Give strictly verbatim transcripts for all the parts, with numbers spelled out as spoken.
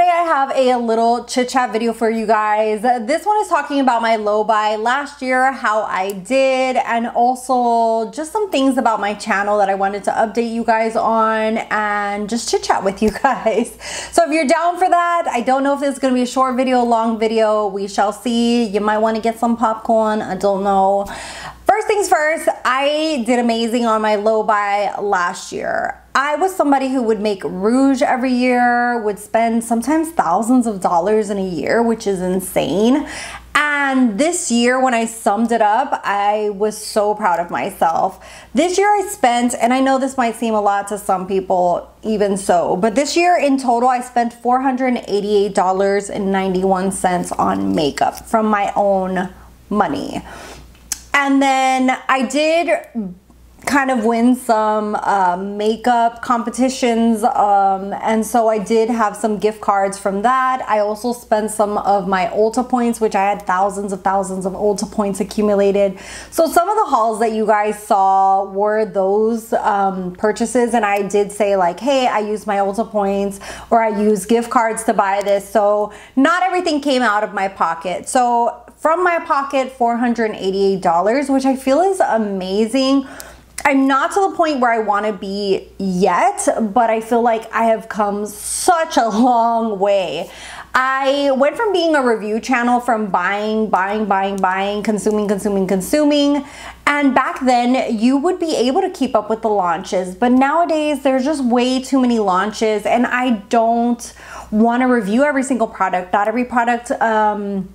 today I have a little chit chat video for you guys. This one is talking about my low buy last year, how I did, and also just some things about my channel that I wanted to update you guys on and just chit chat with you guys. So if you're down for that, I don't know if this is gonna be a short video, long video, we shall see. You might wanna get some popcorn, I don't know. First things first, I did amazing on my low buy last year. I was somebody who would make rouge every year, would spend sometimes thousands of dollars in a year, which is insane. And this year, when I summed it up, I was so proud of myself. This year I spent, and I know this might seem a lot to some people, even so, but this year in total, I spent four hundred eighty-eight dollars and ninety-one cents on makeup from my own money. And then I did kind of win some uh, makeup competitions, um, and so I did have some gift cards from that. I also spent some of my Ulta points, which I had thousands of thousands of Ulta points accumulated. So some of the hauls that you guys saw were those um, purchases, and I did say like, hey, I used my Ulta points or I used gift cards to buy this. So not everything came out of my pocket. So from my pocket, four hundred eighty-eight dollars, which I feel is amazing. I'm not to the point where I want to be yet, but I feel like I have come such a long way. I went from being a review channel, from buying, buying, buying, buying, consuming, consuming, consuming. And back then, you would be able to keep up with the launches. But nowadays, there's just way too many launches, and I don't want to review every single product. Not every product um,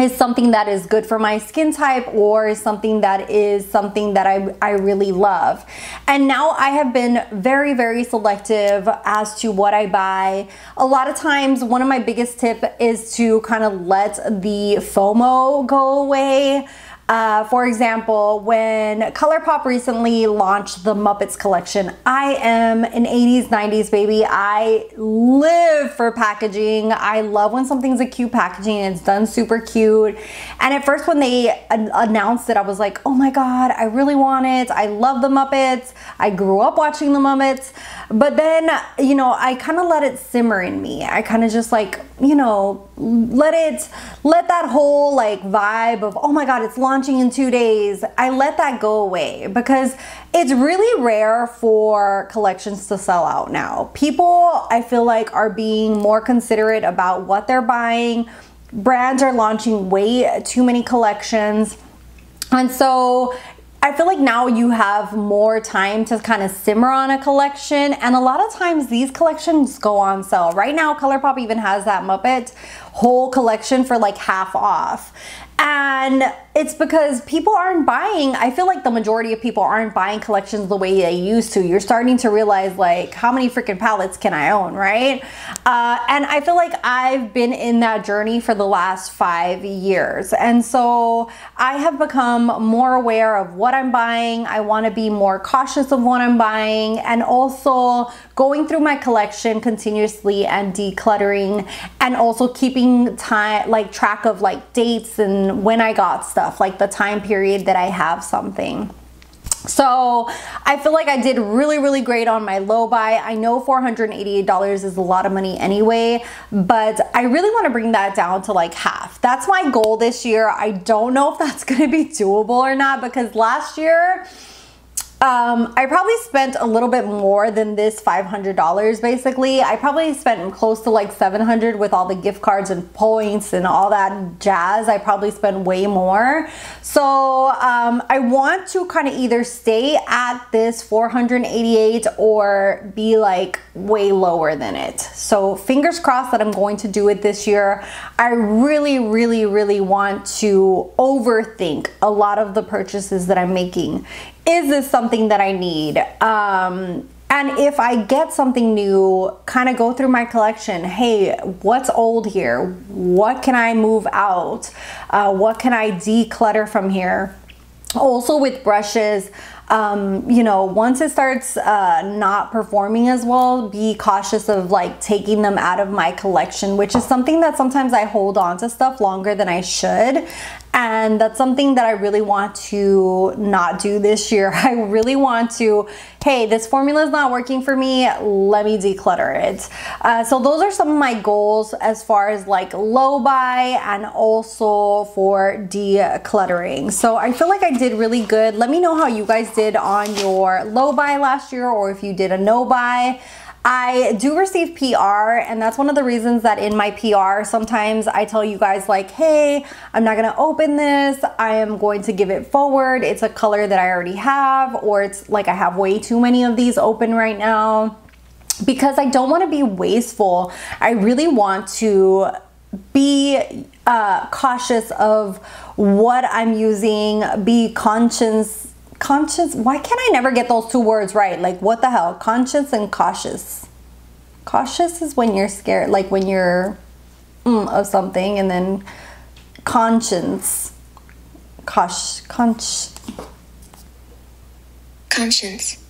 is something that is good for my skin type or is something that is something that I, I really love. And now I have been very, very selective as to what I buy. A lot of times, one of my biggest tips is to kind of let the FOMO go away. Uh, for example, when ColourPop recently launched the Muppets collection, I am an eighties, nineties baby. I live for packaging. I love when something's a cute packaging and it's done super cute. And at first when they an announced it, I was like, oh my God, I really want it. I love the Muppets. I grew up watching the Muppets. But then, you know, I kind of let it simmer in me. I kind of just like, you know, let it, let that whole like vibe of, oh my God, it's launching in two days. I let that go away because it's really rare for collections to sell out now. People, I feel like, are being more considerate about what they're buying. Brands are launching way too many collections. And so I feel like now you have more time to kind of simmer on a collection, and a lot of times these collections go on sale. Right now, ColourPop even has that Muppet whole collection for like half off. And it's because people aren't buying. I feel like the majority of people aren't buying collections the way they used to. You're starting to realize like, how many freaking palettes can I own, right? Uh, and I feel like I've been in that journey for the last five years. And so I have become more aware of what I'm buying. I wanna be more cautious of what I'm buying, and also going through my collection continuously and decluttering, and also keeping time, like track of like dates and when I got stuff, like the time period that I have something. So I feel like I did really, really great on my low buy. I know four hundred eighty-eight dollars is a lot of money anyway, but I really want to bring that down to like half. That's my goal this year. I don't know if that's going to be doable or not, because last year Um, I probably spent a little bit more than this five hundred dollars basically. I probably spent close to like seven hundred dollars with all the gift cards and points and all that jazz. I probably spent way more. So um, I want to kind of either stay at this four hundred eighty-eight dollars or be like way lower than it. So fingers crossed that I'm going to do it this year. I really, really, really want to overthink a lot of the purchases that I'm making. Is this something that I need? Um, and if I get something new, kind of go through my collection. Hey, what's old here? What can I move out? Uh, what can I declutter from here? Also with brushes, um, you know, once it starts uh, not performing as well, be cautious of like taking them out of my collection, which is something that sometimes I hold on to stuff longer than I should. And that's something that I really want to not do this year. I really want to, hey, this formula is not working for me, let me declutter it. Uh, so those are some of my goals as far as like low buy and also for decluttering. So I feel like I did really good. Let me know how you guys did on your low buy last year, or if you did a no buy. I do receive P R, and that's one of the reasons that in my P R sometimes I tell you guys like, hey, I'm not gonna open this, I am going to give it forward, it's a color that I already have, or it's like I have way too many of these open right now, because I don't want to be wasteful. I really want to be uh, cautious of what I'm using, be conscious Conscious, why can't I never get those two words right? Like, what the hell? Conscious and cautious. Cautious is when you're scared, like when you're mm, of something, and then conscience. Cosh, conch. Conscience.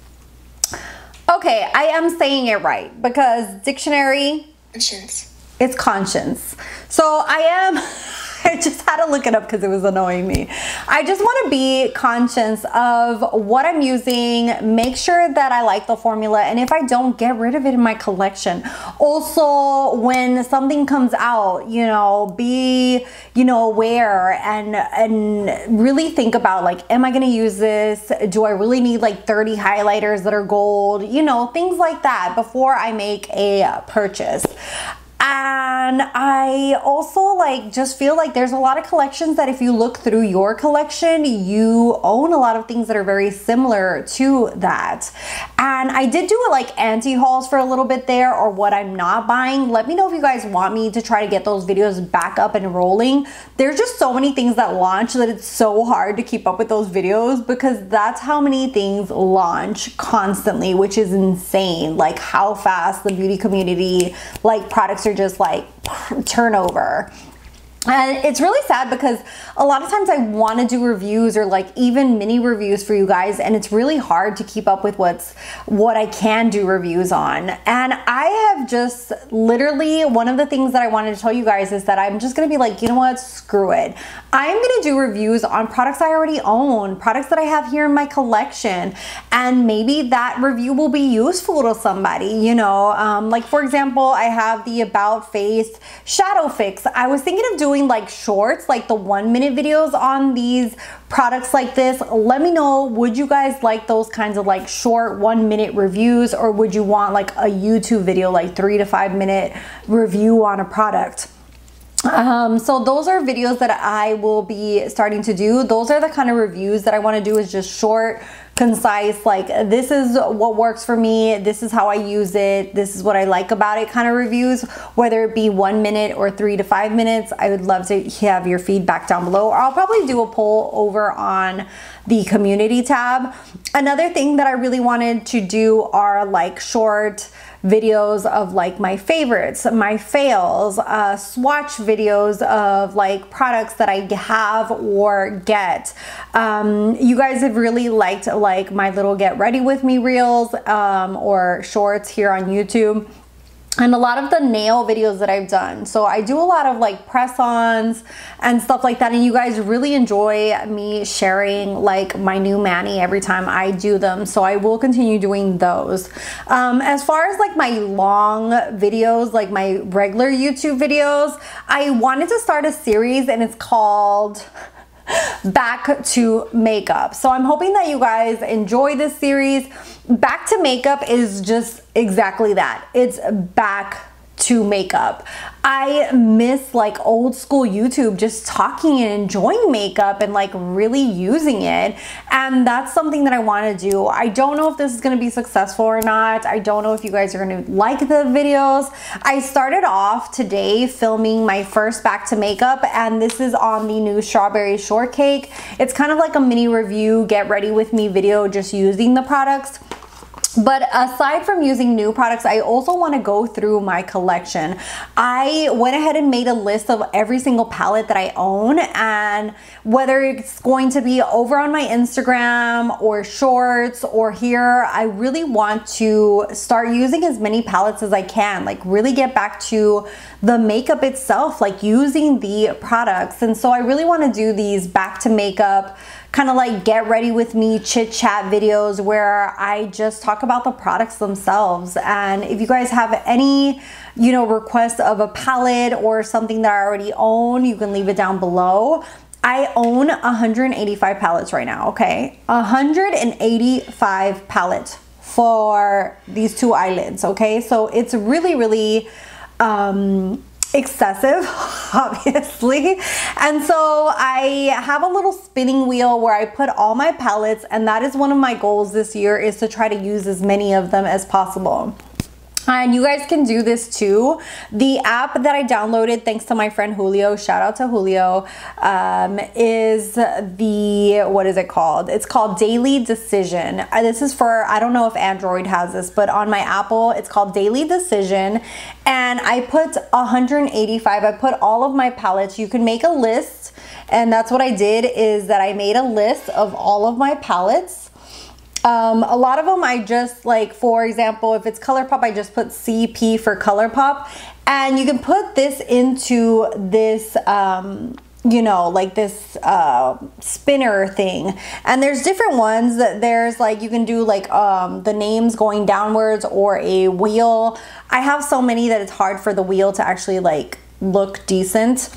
Okay, I am saying it right because dictionary. Conscience. It's conscience. So I am. I just had to look it up because it was annoying me. I just want to be conscious of what I'm using, make sure that I like the formula, and if I don't, get rid of it in my collection. Also, when something comes out, you know, be, you know, aware and and really think about like, am I going to use this? Do I really need like thirty highlighters that are gold? You know, things like that before I make a purchase. And I also like just feel like there's a lot of collections that if you look through your collection, you own a lot of things that are very similar to that. And I did do like anti hauls for a little bit there, or what I'm not buying. Let me know if you guys want me to try to get those videos back up and rolling. There's just so many things that launch that it's so hard to keep up with those videos, because that's how many things launch constantly, which is insane. Like how fast the beauty community, like products are just like turnover. And it's really sad because a lot of times I want to do reviews or like even mini reviews for you guys, and it's really hard to keep up with what's what I can do reviews on. And I have just literally, one of the things that I wanted to tell you guys is that I'm just gonna be like, you know what, screw it. I'm gonna do reviews on products I already own, products that I have here in my collection, and maybe that review will be useful to somebody, you know. Um, like for example, I have the About Face Shadow Fix. I was thinking of doing Doing like shorts, like the one minute videos on these products like this. Let me know, would you guys like those kinds of like short one minute reviews, or would you want like a YouTube video, like three to five minute review on a product? Um, so those are videos that I will be starting to do. Those are the kind of reviews that I want to do, is just short, concise, like this is what works for me, this is how I use it, this is what I like about it kind of reviews, whether it be one minute or three to five minutes. I would love to have your feedback down below. I'll probably do a poll over on the community tab. Another thing that I really wanted to do are like short videos of like my favorites, my fails, uh, swatch videos of like products that I have or get. Um, you guys have really liked like my little get ready with me reels um, or shorts here on YouTube, and a lot of the nail videos that I've done. So I do a lot of like press-ons and stuff like that, and you guys really enjoy me sharing like my new mani every time I do them, so I will continue doing those. Um, as far as like my long videos, like my regular YouTube videos, I wanted to start a series, and it's called Back to Makeup. So I'm hoping that you guys enjoy this series. Back to Makeup is just exactly that. It's back to makeup. I miss like old school YouTube, just talking and enjoying makeup and like really using it. And that's something that I want to do. I don't know if this is going to be successful or not. I don't know if you guys are going to like the videos. I started off today filming my first Back to Makeup, and this is on the new strawberry shortcake. It's kind of like a mini review, get ready with me video, just using the products. But aside from using new products, I also want to go through my collection. I went ahead and made a list of every single palette that I own, and whether it's going to be over on my Instagram or shorts or here, I really want to start using as many palettes as I can, like really get back to the makeup itself, like using the products. And so I really want to do these back to makeup, kind of like get ready with me chit chat videos where I just talk about the products themselves. And if you guys have any, you know, requests of a palette or something that I already own, you can leave it down below. I own one hundred eighty-five palettes right now, okay? one hundred eighty-five palettes for these two eyelids, okay? So it's really, really, um, excessive, obviously. And so I have a little spinning wheel where I put all my palettes, and that is one of my goals this year, is to try to use as many of them as possible. And you guys can do this too. The app that I downloaded, thanks to my friend Julio, shout out to Julio, um, is the, what is it called? It's called Daily Decision. This is for, I don't know if Android has this, but on my Apple, it's called Daily Decision. And I put one hundred eighty-five, I put all of my palettes. You can make a list. And that's what I did, is that I made a list of all of my palettes. Um, a lot of them I just, like, for example, if it's ColourPop, I just put C P for ColourPop, and you can put this into this, um, you know, like this uh, spinner thing. And there's different ones that there's like, you can do like um, the names going downwards or a wheel. I have so many that it's hard for the wheel to actually like look decent.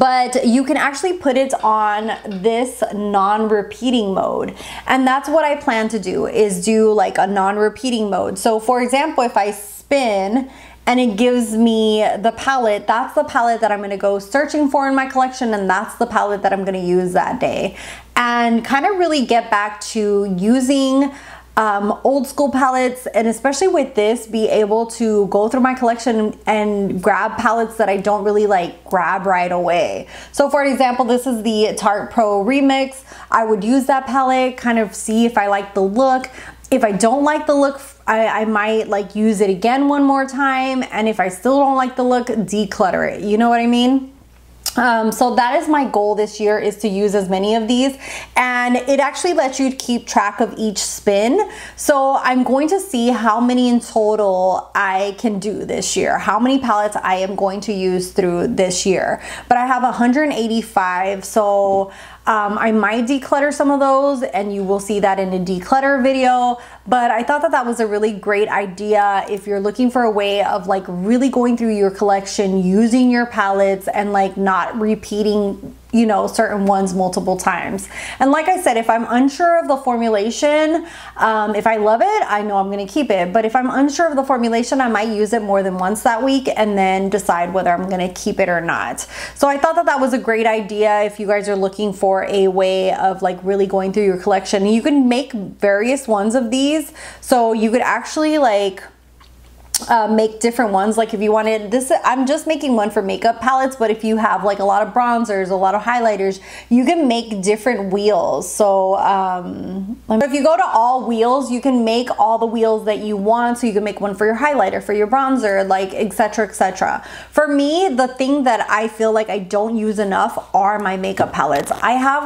But you can actually put it on this non-repeating mode. And that's what I plan to do, is do like a non-repeating mode. So for example, if I spin and it gives me the palette, that's the palette that I'm gonna go searching for in my collection, and that's the palette that I'm gonna use that day. And kind of really get back to using Um, old school palettes, and especially with this, be able to go through my collection and grab palettes that I don't really like grab right away. So for example, this is the Tarte Pro Remix. I would use that palette, kind of see if I like the look. If I don't like the look, I, I might like use it again one more time, and if I still don't like the look, declutter it, you know what I mean? Um, so that is my goal this year, is to use as many of these, and it actually lets you keep track of each spin. So I'm going to see how many in total I can do this year, how many palettes I am going to use through this year. But I have one hundred eighty-five, so Um, I might declutter some of those, and you will see that in a declutter video. But I thought that that was a really great idea if you're looking for a way of like really going through your collection, using your palettes, and like not repeating, you know, certain ones multiple times. And like I said, if I'm unsure of the formulation, um, if I love it, I know I'm gonna keep it. But if I'm unsure of the formulation, I might use it more than once that week and then decide whether I'm gonna keep it or not. So I thought that that was a great idea if you guys are looking for a way of like really going through your collection. You can make various ones of these. So you could actually like, Uh, make different ones, like if you wanted this. I'm just making one for makeup palettes, but if you have like a lot of bronzers, a lot of highlighters, you can make different wheels. So um, if you go to all wheels, you can make all the wheels that you want. So you can make one for your highlighter, for your bronzer, like etc, et cetera. For me, the thing that I feel like I don't use enough are my makeup palettes. I have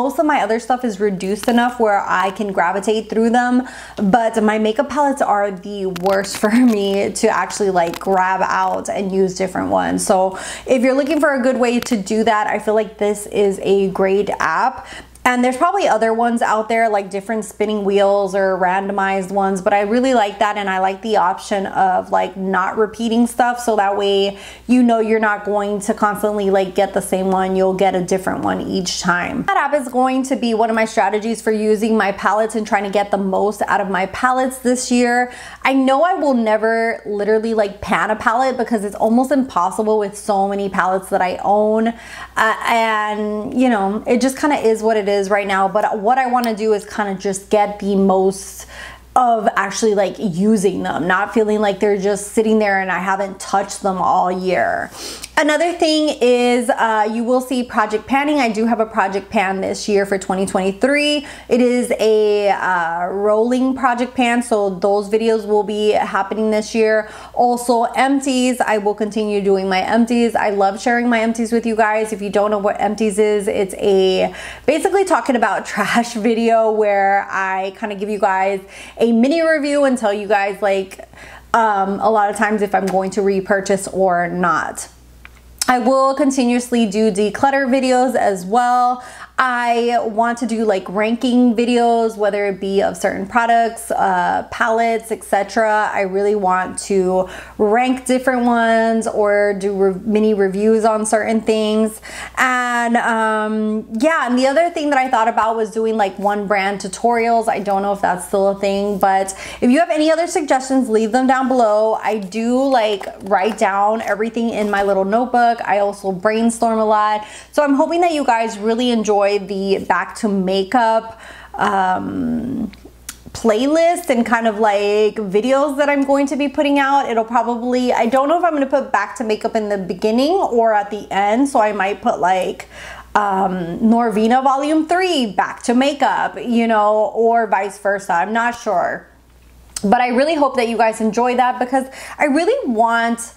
most of my other stuff is reduced enough where I can gravitate through them, but my makeup palettes are the worst for me to actually like grab out and use different ones. So if you're looking for a good way to do that, I feel like this is a great app. And there's probably other ones out there, like different spinning wheels or randomized ones, but I really like that, and I like the option of like not repeating stuff, so that way you know you're not going to constantly like get the same one, you'll get a different one each time. That app is going to be one of my strategies for using my palettes and trying to get the most out of my palettes this year. I know I will never literally like pan a palette because it's almost impossible with so many palettes that I own, uh, and you know, it just kind of is what it is right now. But what I want to do is kind of just get the most of actually like using them, not feeling like they're just sitting there and I haven't touched them all year. Another thing is uh, you will see project panning. I do have a project pan this year for twenty twenty-three. It is a uh, rolling project pan, so those videos will be happening this year. Also empties, I will continue doing my empties. I love sharing my empties with you guys. If you don't know what empties is, it's a basically talking about trash video where I kind of give you guys a mini review and tell you guys like um, a lot of times if I'm going to repurchase or not. I will continuously do declutter videos as well. I want to do like ranking videos, whether it be of certain products, uh, palettes, et cetera. I really want to rank different ones or do re mini reviews on certain things. And um, yeah, and the other thing that I thought about was doing like one brand tutorials. I don't know if that's still a thing, but if you have any other suggestions, leave them down below. I do like write down everything in my little notebook. I also brainstorm a lot. So I'm hoping that you guys really enjoy the back to makeup um, playlist and kind of like videos that I'm going to be putting out. It'll probably, I don't know if I'm going to put back to makeup in the beginning or at the end. So I might put like um, Norvina Volume three back to makeup, you know, or vice versa. I'm not sure. But I really hope that you guys enjoy that because I really want...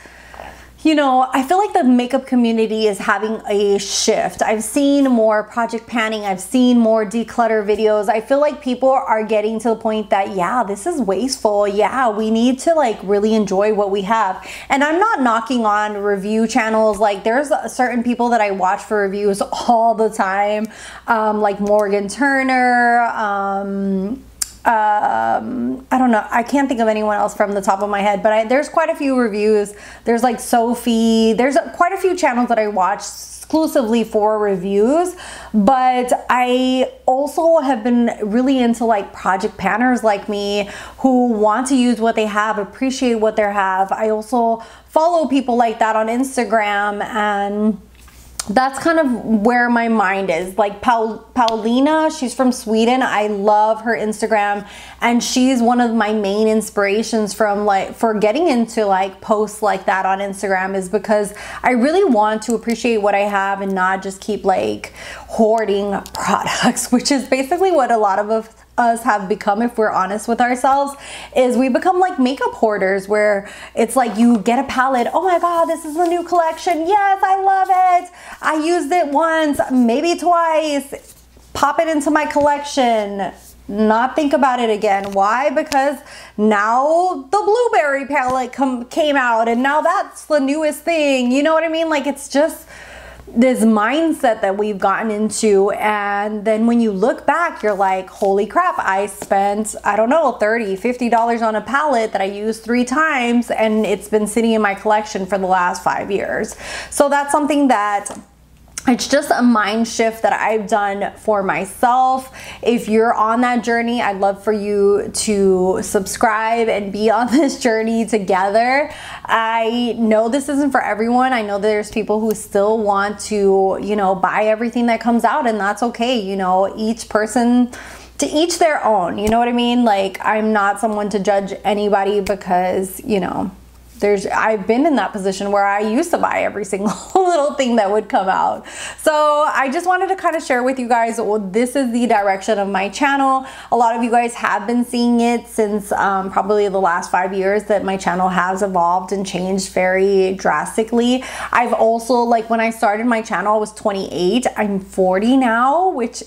You know, I feel like the makeup community is having a shift. I've seen more project panning. I've seen more declutter videos. I feel like people are getting to the point that, yeah, this is wasteful. Yeah, we need to like really enjoy what we have. And I'm not knocking on review channels. Like there's certain people that I watch for reviews all the time, um, like Morgan Turner, um, Um, I don't know. I can't think of anyone else from the top of my head, but I, there's quite a few reviews. There's like Sophie. There's quite a few channels that I watch exclusively for reviews, but I also have been really into like project panners like me who want to use what they have, appreciate what they have. I also follow people like that on Instagram, and that's kind of where my mind is. Like Paul Paulina, she's from Sweden. I love her Instagram, and she's one of my main inspirations from like for getting into like posts like that on Instagram, is because I really want to appreciate what I have and not just keep like hoarding products, which is basically what a lot of us us have become, if we're honest with ourselves, is we become like makeup hoarders, where it's like you get a palette, oh my god, this is the new collection, yes, I love it, I used it once, maybe twice, pop it into my collection, not think about it again. Why? Because now the blueberry palette come came out and now that's the newest thing, you know what I mean? Like it's just this mindset that we've gotten into, and then when you look back you're like, holy crap, I spent, I don't know, thirty, fifty dollars on a palette that I used three times and it's been sitting in my collection for the last five years. So that's something that it's just a mind shift that I've done for myself. If you're on that journey, I'd love for you to subscribe and be on this journey together. I know this isn't for everyone. I know there's people who still want to, you know, buy everything that comes out, and that's okay. You know, each person, to each their own. You know what I mean? Like, I'm not someone to judge anybody because, you know, There's, I've been in that position where I used to buy every single little thing that would come out. So I just wanted to kind of share with you guys, well, this is the direction of my channel. A lot of you guys have been seeing it since um, probably the last five years that my channel has evolved and changed very drastically. I've also, like when I started my channel, I was twenty-eight. I'm forty now, which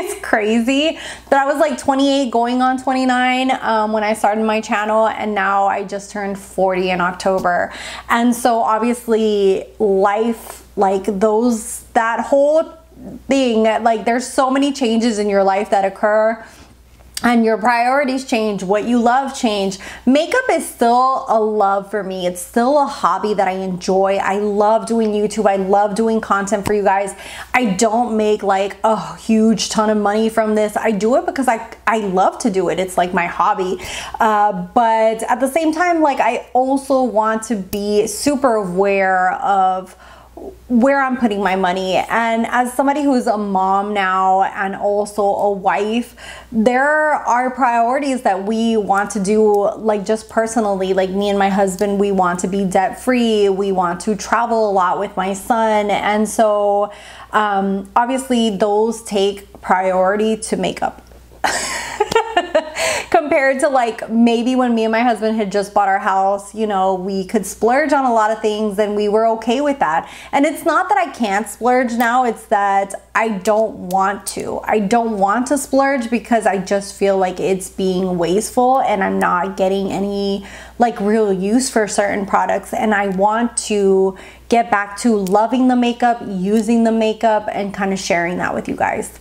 is crazy. But I was like twenty-eight going on twenty-nine um, when I started my channel, and now I just turned forty and October. And so obviously life, like those, that whole thing, like there's so many changes in your life that occur, and your priorities change, what you love change. Makeup is still a love for me. It's still a hobby that I enjoy. I love doing YouTube. I love doing content for you guys. I don't make like a huge ton of money from this. I do it because I, I love to do it. It's like my hobby. Uh, but at the same time, like I also want to be super aware of where I'm putting my money. And as somebody who's a mom now and also a wife, there are priorities that we want to do, like just personally, like me and my husband, we want to be debt free, we want to travel a lot with my son, and so um, obviously those take priority to make up compared to like maybe when me and my husband had just bought our house, you know, we could splurge on a lot of things and we were okay with that. And it's not that I can't splurge now, it's that I don't want to. I don't want to splurge because I just feel like it's being wasteful and I'm not getting any like real use for certain products. And I want to get back to loving the makeup, using the makeup, and kind of sharing that with you guys.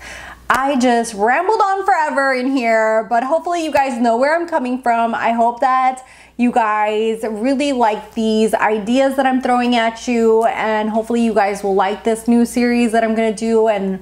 I just rambled on forever in here, but hopefully you guys know where I'm coming from. I hope that you guys really like these ideas that I'm throwing at you, and hopefully you guys will like this new series that I'm gonna do and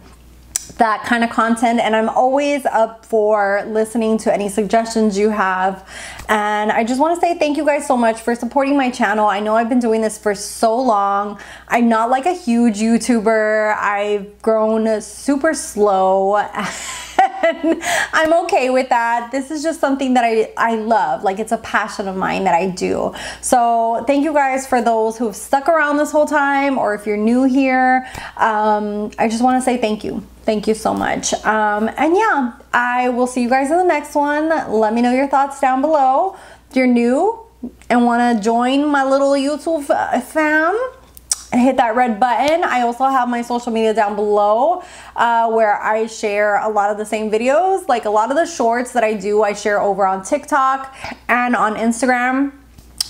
that kind of content. And I'm always up for listening to any suggestions you have. And I just want to say thank you guys so much for supporting my channel. I know I've been doing this for so long. I'm not like a huge YouTuber. I've grown super slow. And I'm okay with that. This is just something that I, I love. Like, it's a passion of mine that I do. So thank you guys for those who have stuck around this whole time, or if you're new here, um, I just want to say thank you. Thank you so much. Um, and yeah, I will see you guys in the next one. Let me know your thoughts down below. If you're new and want to join my little YouTube fam, hit that red button. I also have my social media down below uh, where I share a lot of the same videos. Like a lot of the shorts that I do, I share over on TikTok and on Instagram.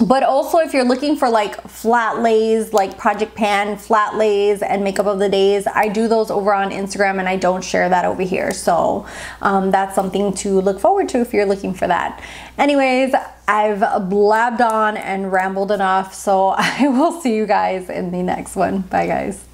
But also if you're looking for like flat lays, like Project Pan flat lays and makeup of the days, I do those over on Instagram and I don't share that over here. So um, that's something to look forward to if you're looking for that. Anyways, I've blabbed on and rambled enough, so I will see you guys in the next one. Bye guys.